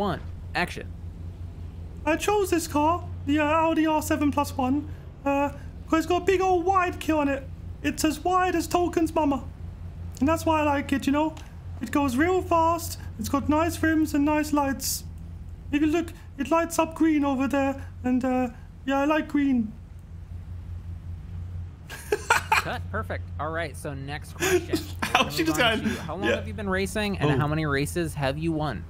1. Action. I chose this car, the Audi R7 plus 1, because it's got a big old wide key on it. It's as wide as Tolkien's mama. And that's why I like it, you know? It goes real fast. It's got nice rims and nice lights. If you look, it lights up green over there. And yeah, I like green. Cut. Perfect. All right. So next question. How long have you been racing, and how many races have you won?